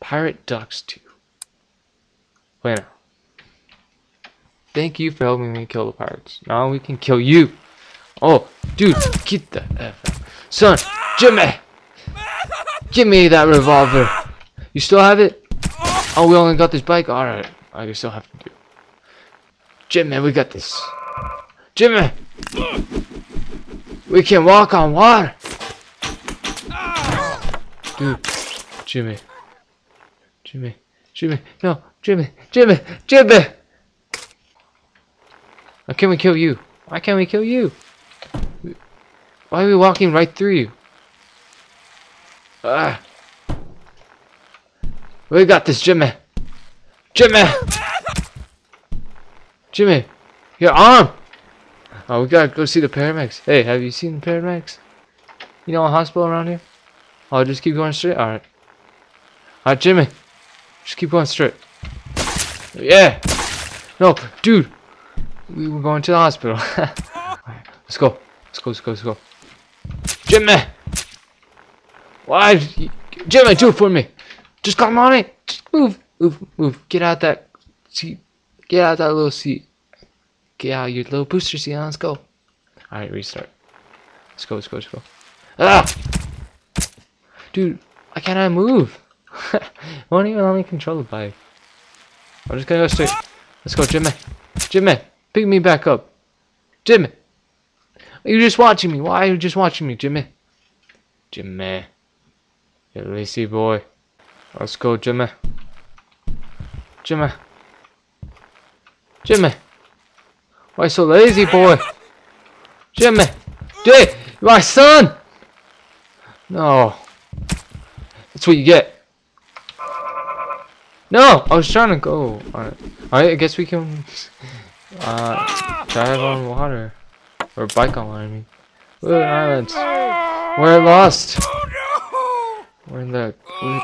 Pirate Ducks 2. Bueno. Thank you for helping me kill the pirates. Now we can kill you. Oh, dude, get the F out. Son, Jimmy! Give me that revolver. You still have it? Oh, we only got this bike? Alright, I can still have to do it. Jimmy, we got this. Jimmy! We can walk on water! Dude, Jimmy. Jimmy. Jimmy. No, Jimmy. Jimmy. Jimmy! How can we kill you? Why can't we kill you? Why are we walking right through you? Ah. We got this, Jimmy. Jimmy! Jimmy, your arm! Oh, we gotta go see the paramedics. Hey, have you seen the paramedics? You know a hospital around here? Oh, just keep going straight? Alright. Alright, Jimmy. Just keep going straight. Yeah! No, dude! We were going to the hospital. Alright, let's go. Let's go, let's go, let's go. Jimmy! Why? Jimmy, do it for me! Just come on it! Just move! Move, move. Get out that seat. Get out that little seat. Get out your little booster seat. Let's go. Alright, restart. Let's go, let's go, let's go. Ah! Dude, why can't I move? Won't even let me control the bike. I'm just gonna go straight. Let's go, Jimmy. Jimmy, pick me back up. Jimmy! You're just watching me. Why are you just watching me, Jimmy? Jimmy. You lazy boy. Let's go, Jimmy. Jimmy. Jimmy. Why so lazy, boy? Jimmy. Dude, my son! No. That's what you get. No! I was trying to go on it. Alright, I guess we can drive on water. Or bike on water, I mean. Look at the islands. We're lost. We're in the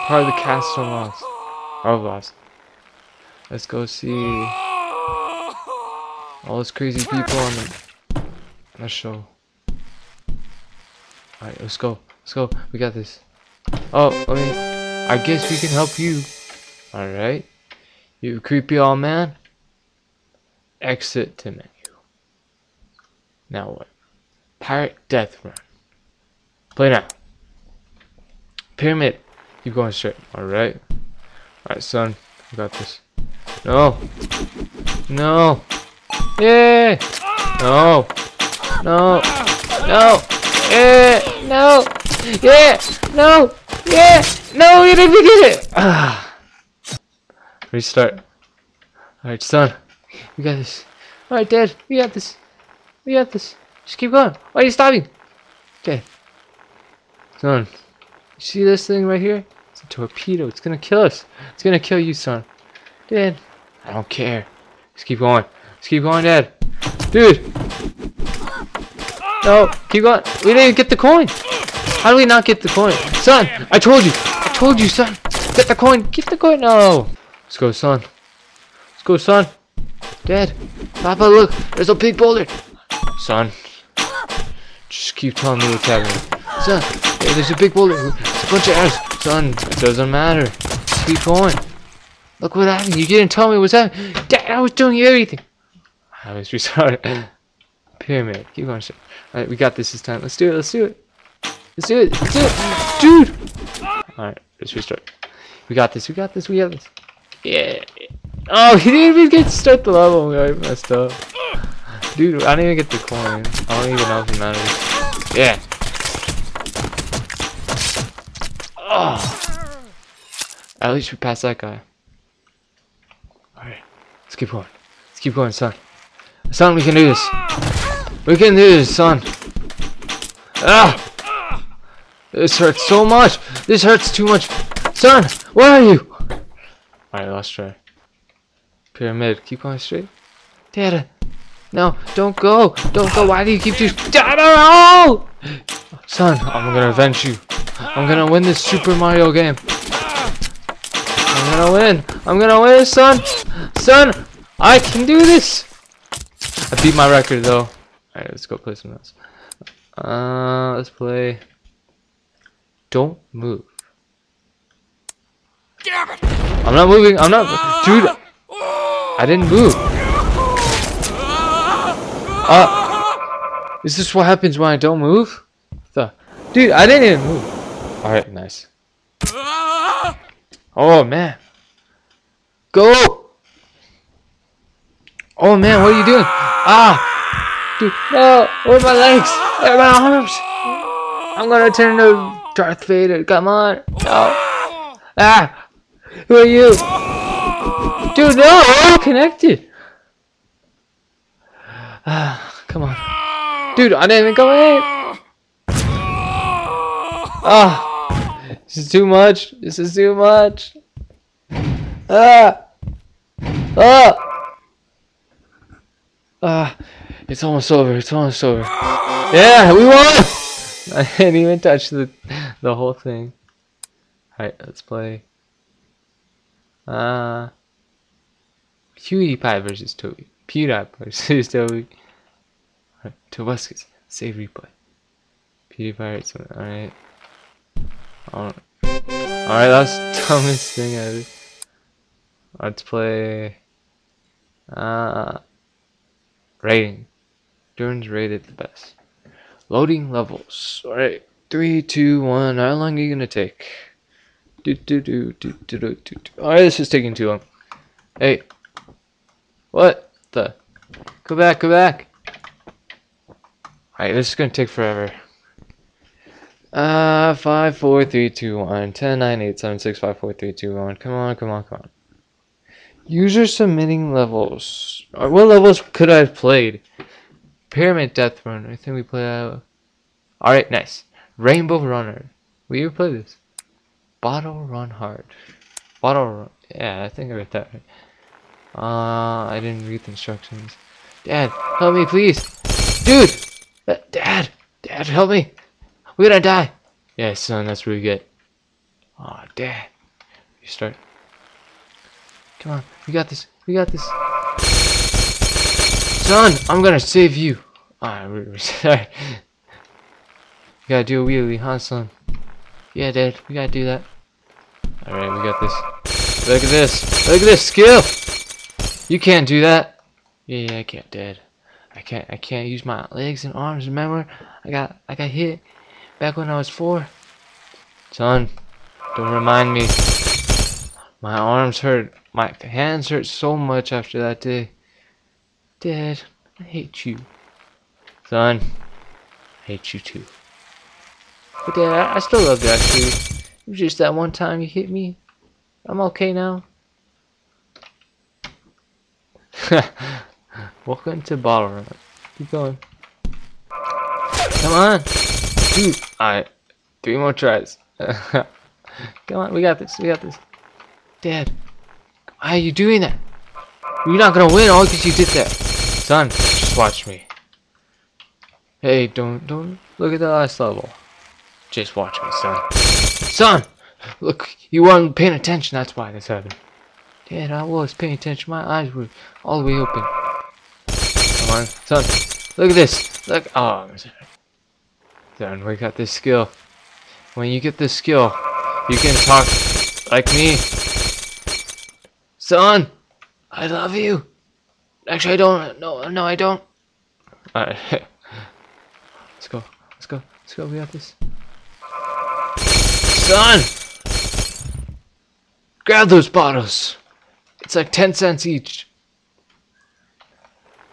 part of the castle lost. Oh, lost. Let's go see all those crazy people on the show. Alright, let's go. Let's go. We got this. Oh, I mean, I guess we can help you. Alright. You creepy old man. Exit to menu. Now what? Pirate Death Runner. Play now. Pyramid. Keep going straight. Alright. Alright, son. We got this. No. No. Yay! No. No. No. Yeah. No. Yeah. No. Yeah. No, you didn't get it. Restart. Alright, son. We got this. Alright, Dad. We got this. We got this. Just keep going. Why are you stopping? Okay. Son. You see this thing right here? It's a torpedo. It's gonna kill us. It's gonna kill you, son. Dad. I don't care. Just keep going. Just keep going, Dad. Dude. No. Keep going. We didn't even get the coin. How do we not get the coin? Son. I told you. I told you, son. Get the coin. Get the coin. No. Let's go, son. Let's go, son. Dad. Papa, look. There's a big boulder. Son. Just keep telling me what's happening. Son. Hey, there's a big boulder. It's a bunch of arrows. Son. It doesn't matter. Just keep going. Look what happened. You didn't tell me what's happening. Dad, I was doing everything. I was restarted. Pyramid. Keep going. Alright, we got this time. Let's do it. Let's do it. Let's do it. Let's do it. Dude. Alright. Let's restart. We got this. We got this. We got this. Yeah. Oh, he didn't even get to start the level. We already messed up. Dude, I didn't even get the coin. I don't even know if it matters. Yeah. Oh. At least we passed that guy. Alright. Let's keep going. Let's keep going, son. Son, we can do this. We can do this, son. Ah! This hurts so much. This hurts too much. Son, where are you? Alright, let's try. Pyramid, keep going straight. Dad, no, don't go. Don't go. Why do you keep just. Dad, no! Son, I'm gonna avenge you. I'm gonna win this Super Mario game. I'm gonna win. I'm gonna win, son. Son, I can do this. I beat my record, though. Alright, let's go play something else. Let's play. Don't move. damn it! I'm not moving. I'm not, dude. I didn't move. Is this what happens when I don't move? The dude, I didn't even move. All right, nice. Oh man, go! Oh man, what are you doing? Ah, dude, no! Where are my legs? Where are my arms? I'm gonna turn into Darth Vader. Come on! No! Ah, who are you? Dude, no! We're all connected. Ah, come on, dude! I didn't even go in. Ah. This is too much. This is too much. Ah! Ah! Ah! It's almost over. It's almost over. Yeah, we won! I didn't even touch the whole thing. Alright, let's play. PewDiePie versus Toby. PewDiePie versus Toby. Alright, Tobuscus. Save replay. PewDiePie. Alright. Alright, that's the dumbest thing ever. Let's play rating. Durin's rated the best. Loading levels. Alright. 3, 2, 1, how long are you gonna take? Alright, this is taking too long. Hey. What the? Go back, go back. Alright, this is gonna take forever. 5, 4, 3, 2, 1. 10, 9, 8, 7, 6, 5, 4, 3, 2, 1. Come on, come on, come on. User submitting levels. What levels could I have played? Pyramid Death Runner. I think we played that. Alright, nice. Rainbow Runner. We ever play this? Bottle Run Hard. Bottle Run. Yeah, I think I read that right. I didn't read the instructions. Dad, help me, please. Dude! Dad, help me. We're gonna die! Yeah, son, that's really good. Aw, oh, Dad. You start. Come on, we got this. We got this. Son, I'm gonna save you. Alright, we're sorry. You gotta do a wheelie, huh, son? Yeah, Dad, we gotta do that. Alright, we got this. Look at this. Look at this skill! You can't do that. Yeah, I can't, Dad. I can't use my legs and arms, remember? I got hit. Back when I was 4. Son, don't remind me. My arms hurt. My hands hurt so much after that day. Dad, I hate you. Son, I hate you too. But Dad, I still love you actually. It was just that one time you hit me. I'm okay now. Welcome to Bottle Run. Keep going. Come on. Alright, 3 more tries. Come on, we got this, we got this. Dad, why are you doing that? You're not gonna win all because you did that. Son, just watch me. Hey, don't look at the last level. Just watch me, son. Son, look, you weren't paying attention, that's why this happened. Dad, I was paying attention, my eyes were all the way open. Come on, son, look at this. Look, oh, I'm sorry. Then we got this skill. When you get this skill, you can talk like me. Son, I love you. Actually, I don't. No, I don't. All right, let's go. Let's go. Let's go. We got this. Son, grab those bottles. It's like 10 cents each.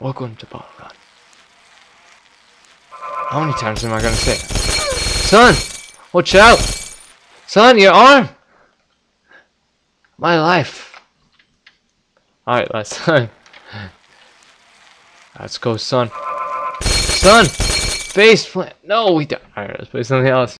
Welcome to BottleCon. How many times am I gonna say that? Son, watch out! Son, your arm! My life. Alright, last time. Let's go, son. Son! Face plant! No, we died. Alright, let's play something else.